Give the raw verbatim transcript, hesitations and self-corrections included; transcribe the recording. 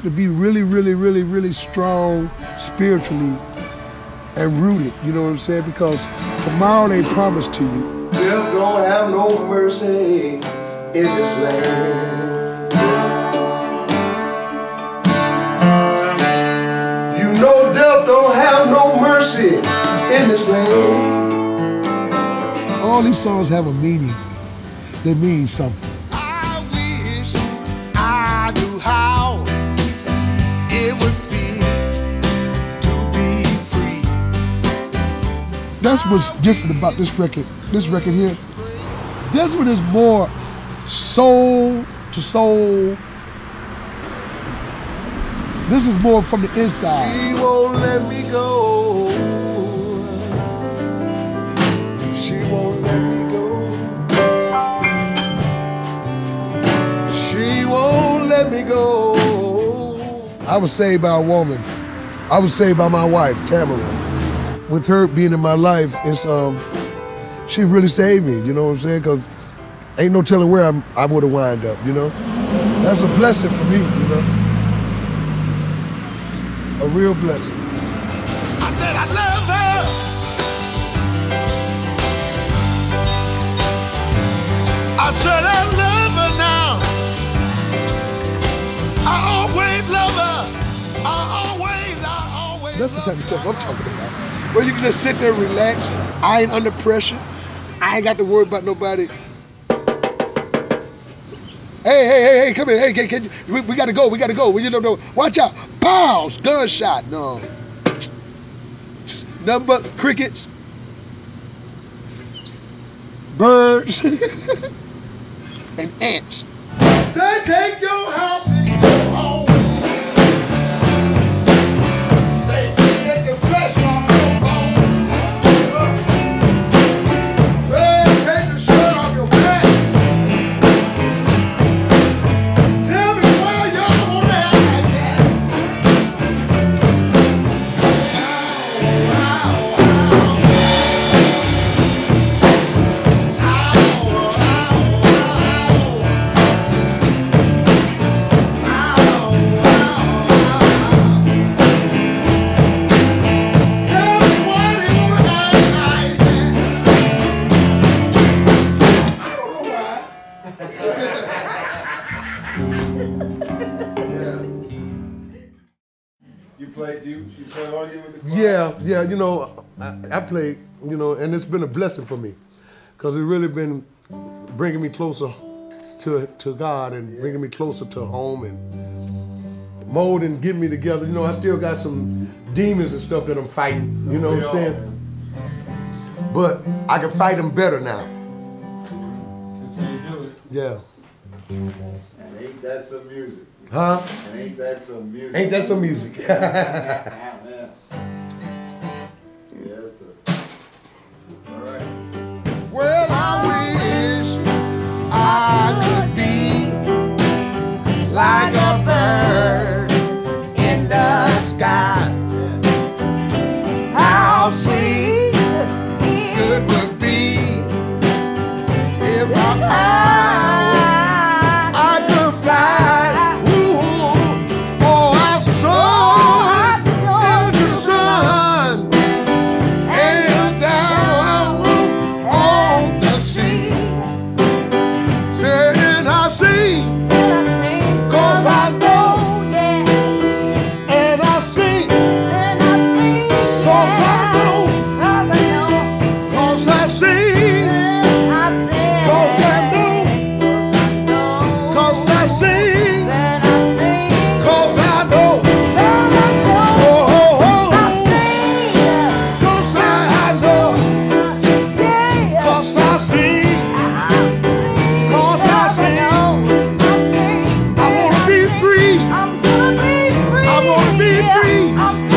have to be really, really, really, really strong spiritually and rooted, you know what I'm saying? Because tomorrow they promise to you. Death don't have no mercy in this land. You know death don't have no mercy in this land. All these songs have a meaning. They mean something. I wish I knew how it would feel to be free. That's what's different about this record. This record here, this one is more soul to soul. This is more from the inside. She won't let me go. She won't let me go. Let me go. I was saved by a woman. I was saved by my wife, Tamara. With her being in my life, it's um, she really saved me, you know what I'm saying? Because ain't no telling where I'm, I would have wound up, you know? That's a blessing for me, you know? A real blessing. I said I love her. I said I love her now. That's the type of stuff I'm talking about. Where you can just sit there and relax. I ain't under pressure. I ain't got to worry about nobody. Hey, hey, hey, hey, come here. Hey, can, can you, we, we gotta go, we gotta go. We, you don't know. Watch out. Pause. Gunshot. No. Just nothing but crickets. Birds. And ants. They take your house and your home. Yeah, yeah, you know, I, I played, you know, and it's been a blessing for me, because it's really been bringing me closer to to God and bringing me closer to home and molding, getting me together. You know, I still got some demons and stuff that I'm fighting, you know what I'm saying? But I can fight them better now. That's how you do it. Yeah. And ain't that some music? Huh? And ain't that some music? Ain't that some music? Like a bird in the sky, how sweet it would be if I fly, I could fly. Ooh, oh, I soared into the sun and down on the sea. Said I see. I'm gonna be free. I'm gonna be free. I'm